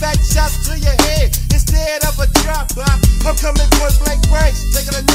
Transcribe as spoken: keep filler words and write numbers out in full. Back shots to your head instead of a drop by. I'm coming point blank range, taking a